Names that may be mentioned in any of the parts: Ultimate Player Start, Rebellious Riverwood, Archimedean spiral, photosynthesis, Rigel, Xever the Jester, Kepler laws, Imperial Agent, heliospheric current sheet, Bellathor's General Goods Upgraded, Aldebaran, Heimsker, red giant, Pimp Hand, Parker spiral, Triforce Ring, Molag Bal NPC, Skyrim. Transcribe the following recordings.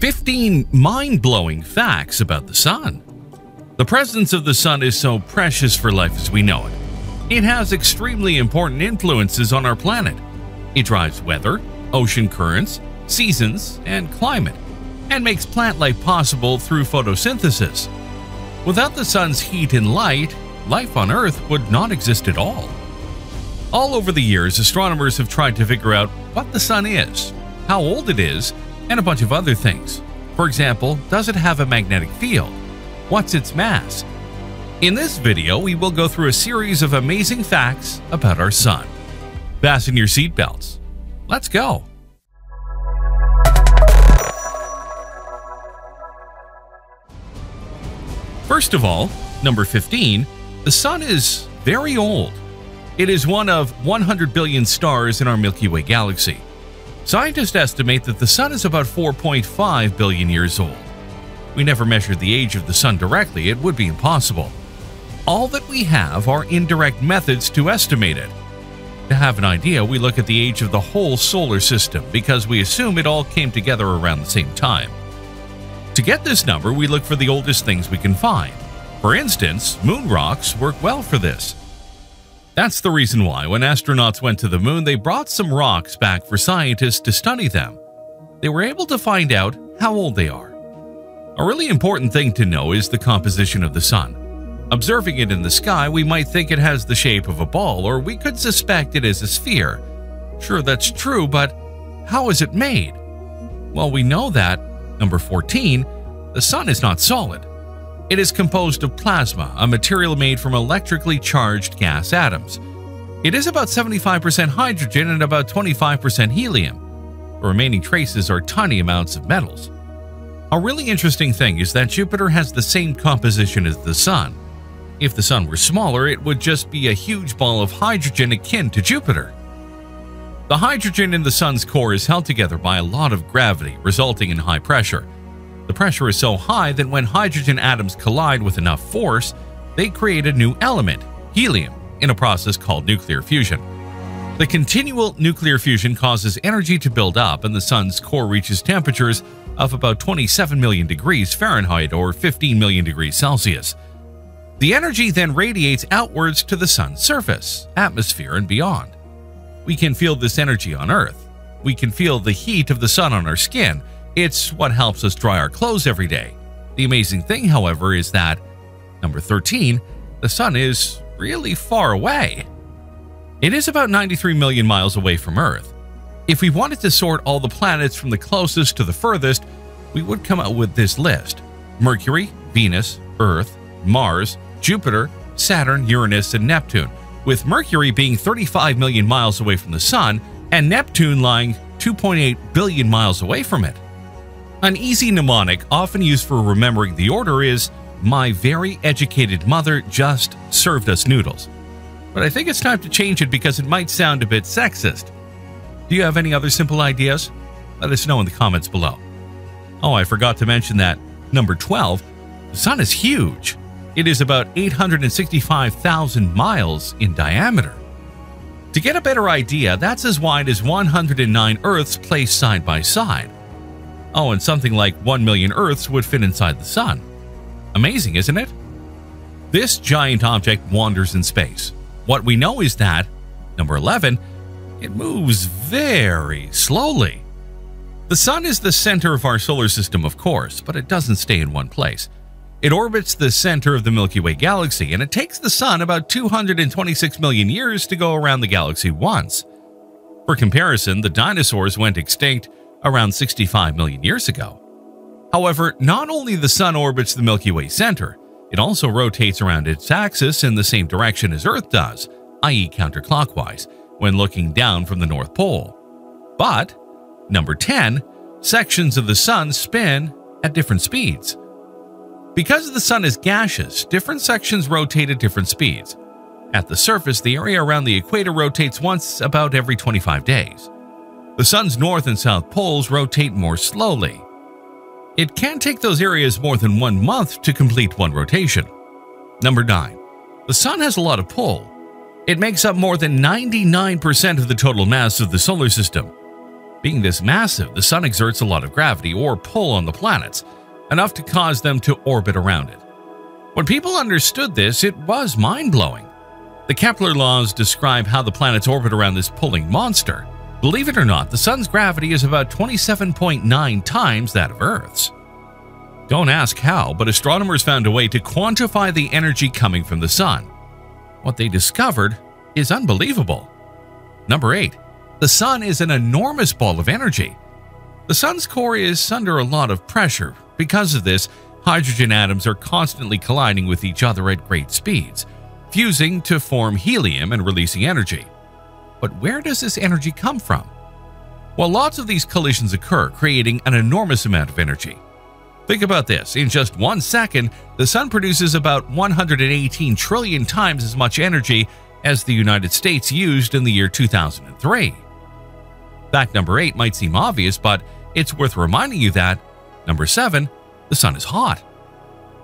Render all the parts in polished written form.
15 mind-blowing facts about the Sun. The presence of the Sun is so precious for life as we know it. It has extremely important influences on our planet. It drives weather, ocean currents, seasons, and climate, and makes plant life possible through photosynthesis. Without the Sun's heat and light, life on Earth would not exist at all. All over the years, astronomers have tried to figure out what the Sun is, how old it is, and a bunch of other things. For example, does it have a magnetic field? What's its mass? In this video, we will go through a series of amazing facts about our Sun. Fasten your seatbelts. Let's go! First of all, number 15, the Sun is very old. It is one of 100 billion stars in our Milky Way galaxy. Scientists estimate that the Sun is about 4.5 billion years old. We never measured the age of the Sun directly, it would be impossible. All that we have are indirect methods to estimate it. To have an idea, we look at the age of the whole solar system because we assume it all came together around the same time. To get this number, we look for the oldest things we can find. For instance, moon rocks work well for this. That's the reason why when astronauts went to the moon, they brought some rocks back for scientists to study them. They were able to find out how old they are. A really important thing to know is the composition of the Sun. Observing it in the sky, we might think it has the shape of a ball, or we could suspect it is a sphere. Sure, that's true, but how is it made? Well, we know that, number 14, the Sun is not solid. It is composed of plasma, a material made from electrically charged gas atoms. It is about 75% hydrogen and about 25% helium. The remaining traces are tiny amounts of metals. A really interesting thing is that Jupiter has the same composition as the Sun. If the Sun were smaller, it would just be a huge ball of hydrogen akin to Jupiter. The hydrogen in the Sun's core is held together by a lot of gravity, resulting in high pressure. The pressure is so high that when hydrogen atoms collide with enough force, they create a new element, helium, in a process called nuclear fusion. The continual nuclear fusion causes energy to build up, and the Sun's core reaches temperatures of about 27 million degrees Fahrenheit or 15 million degrees Celsius. The energy then radiates outwards to the Sun's surface, atmosphere, and beyond. We can feel this energy on Earth. We can feel the heat of the Sun on our skin. It's what helps us dry our clothes every day. The amazing thing, however, is that, number 13, the Sun is really far away. It is about 93 million miles away from Earth. If we wanted to sort all the planets from the closest to the furthest, we would come out with this list: Mercury, Venus, Earth, Mars, Jupiter, Saturn, Uranus, and Neptune, with Mercury being 35 million miles away from the Sun and Neptune lying 2.8 billion miles away from it. An easy mnemonic often used for remembering the order is, "My very educated mother just served us noodles." But I think it's time to change it because it might sound a bit sexist. Do you have any other simple ideas? Let us know in the comments below. Oh, I forgot to mention that, number 12, the Sun is huge. It is about 865,000 miles in diameter. To get a better idea, that's as wide as 109 Earths placed side by side. Oh, and something like 1 million Earths would fit inside the Sun. Amazing, isn't it? This giant object wanders in space. What we know is that, number 11, it moves very slowly. The Sun is the center of our solar system, of course, but it doesn't stay in one place. It orbits the center of the Milky Way galaxy, and it takes the Sun about 226 million years to go around the galaxy once. For comparison, the dinosaurs went extinct around 65 million years ago. However, not only the Sun orbits the Milky Way center, it also rotates around its axis in the same direction as Earth does, i.e. counterclockwise, when looking down from the North Pole. But, number 10, sections of the Sun spin at different speeds. Because the Sun is gaseous, different sections rotate at different speeds. At the surface, the area around the equator rotates once about every 25 days. The Sun's north and south poles rotate more slowly. It can take those areas more than 1 month to complete one rotation. Number 9. The Sun has a lot of pull. It makes up more than 99% of the total mass of the solar system. Being this massive, the Sun exerts a lot of gravity or pull on the planets, enough to cause them to orbit around it. When people understood this, it was mind-blowing. The Kepler laws describe how the planets orbit around this pulling monster. Believe it or not, the Sun's gravity is about 27.9 times that of Earth's. Don't ask how, but astronomers found a way to quantify the energy coming from the Sun. What they discovered is unbelievable. Number 8. The Sun is an enormous ball of energy. The Sun's core is under a lot of pressure. Because of this, hydrogen atoms are constantly colliding with each other at great speeds, fusing to form helium and releasing energy. But where does this energy come from? Well, lots of these collisions occur, creating an enormous amount of energy. Think about this. In just 1 second, the Sun produces about 118 trillion times as much energy as the United States used in the year 2003. Fact number 8 might seem obvious, but it's worth reminding you that number 7, the Sun is hot.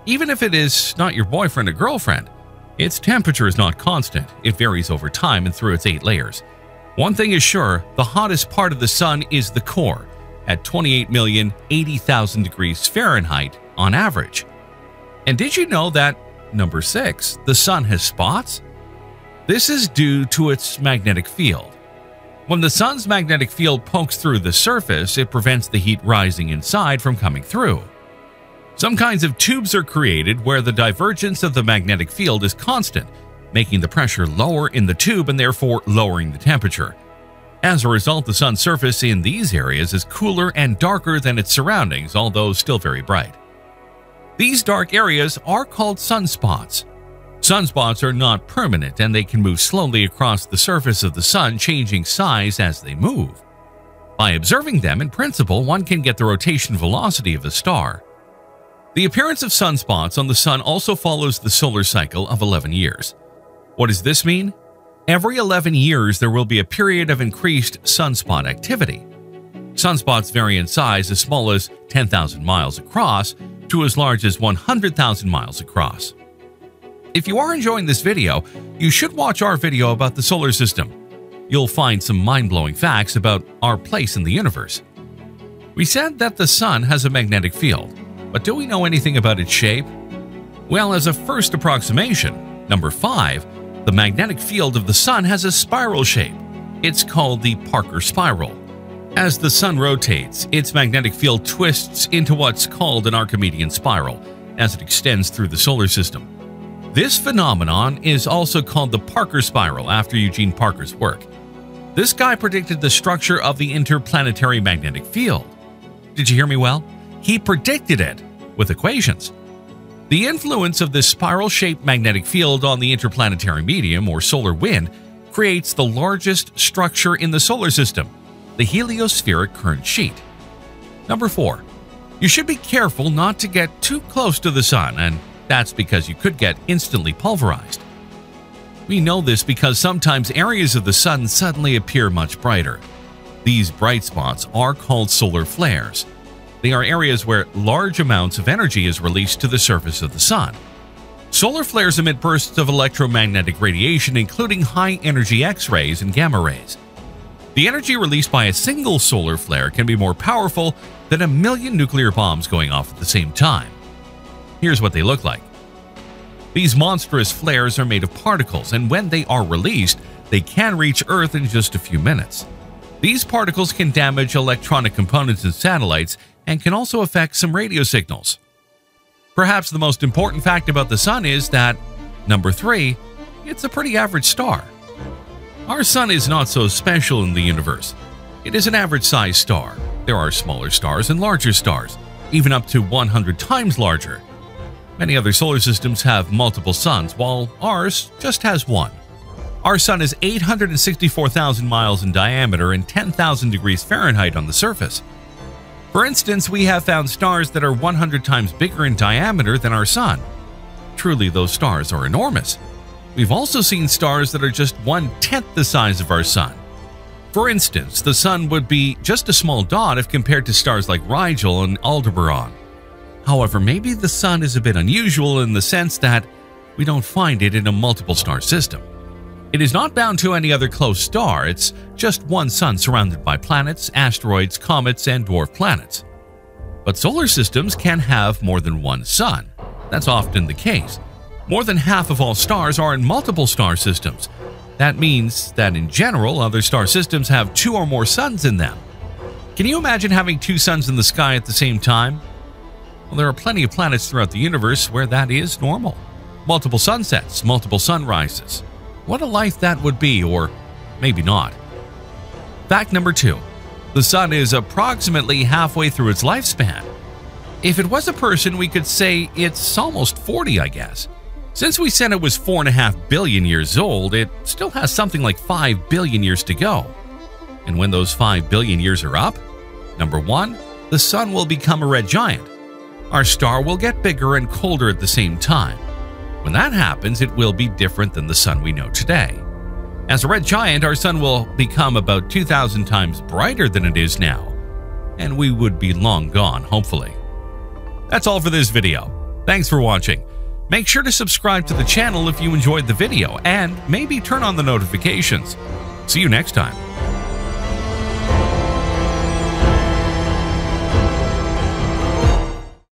Even if it is not your boyfriend or girlfriend, its temperature is not constant. It varies over time and through its 8 layers. One thing is sure, the hottest part of the Sun is the core, at 28,080,000 degrees Fahrenheit on average. And did you know that, number 6, the Sun has spots? This is due to its magnetic field. When the Sun's magnetic field pokes through the surface, it prevents the heat rising inside from coming through. Some kinds of tubes are created where the divergence of the magnetic field is constant, making the pressure lower in the tube and therefore lowering the temperature. As a result, the Sun's surface in these areas is cooler and darker than its surroundings, although still very bright. These dark areas are called sunspots. Sunspots are not permanent, and they can move slowly across the surface of the Sun, changing size as they move. By observing them, in principle, one can get the rotation velocity of a star. The appearance of sunspots on the Sun also follows the solar cycle of 11 years. What does this mean? Every 11 years, there will be a period of increased sunspot activity. Sunspots vary in size as small as 10,000 miles across to as large as 100,000 miles across. If you are enjoying this video, you should watch our video about the solar system. You'll find some mind-blowing facts about our place in the universe. We said that the Sun has a magnetic field, but do we know anything about its shape? Well, as a first approximation, number 5, the magnetic field of the Sun has a spiral shape. It's called the Parker spiral. As the Sun rotates, its magnetic field twists into what's called an Archimedean spiral as it extends through the solar system. This phenomenon is also called the Parker spiral after Eugene Parker's work. This guy predicted the structure of the interplanetary magnetic field. Did you hear me well? He predicted it with equations. The influence of this spiral-shaped magnetic field on the interplanetary medium, or solar wind, creates the largest structure in the solar system, the heliospheric current sheet. Number 4. You should be careful not to get too close to the Sun, and that's because you could get instantly pulverized. We know this because sometimes areas of the Sun suddenly appear much brighter. These bright spots are called solar flares. They are areas where large amounts of energy is released to the surface of the Sun. Solar flares emit bursts of electromagnetic radiation, including high-energy X-rays and gamma rays. The energy released by a single solar flare can be more powerful than 1,000,000 nuclear bombs going off at the same time. Here's what they look like. These monstrous flares are made of particles, and when they are released, they can reach Earth in just a few minutes. These particles can damage electronic components and satellites, and can also affect some radio signals. Perhaps the most important fact about the Sun is that, number 3, it's a pretty average star. Our Sun is not so special in the universe. It is an average-sized star. There are smaller stars and larger stars, even up to 100 times larger. Many other solar systems have multiple suns, while ours just has one. Our Sun is 864,000 miles in diameter and 10,000 degrees Fahrenheit on the surface. For instance, we have found stars that are 100 times bigger in diameter than our Sun. Truly, those stars are enormous. We've also seen stars that are just 1/10 the size of our Sun. For instance, the Sun would be just a small dot if compared to stars like Rigel and Aldebaran. However, maybe the Sun is a bit unusual in the sense that we don't find it in a multiple star system. It is not bound to any other close star, it's just one sun surrounded by planets, asteroids, comets, and dwarf planets. But solar systems can have more than one sun. That's often the case. More than half of all stars are in multiple star systems. That means that in general, other star systems have two or more suns in them. Can you imagine having two suns in the sky at the same time? Well, there are plenty of planets throughout the universe where that is normal. Multiple sunsets, multiple sunrises. What a life that would be, or maybe not. Fact number 2. The sun is approximately halfway through its lifespan. If it was a person, we could say it's almost 40, I guess. Since we said it was 4.5 billion years old, it still has something like 5 billion years to go. And when those 5 billion years are up, number 1, the sun will become a red giant. Our star will get bigger and colder at the same time. When that happens, it will be different than the sun we know today. As a red giant, our sun will become about 2,000 times brighter than it is now, and we would be long gone, hopefully. That's all for this video. Thanks for watching. Make sure to subscribe to the channel if you enjoyed the video, and maybe turn on the notifications. See you next time.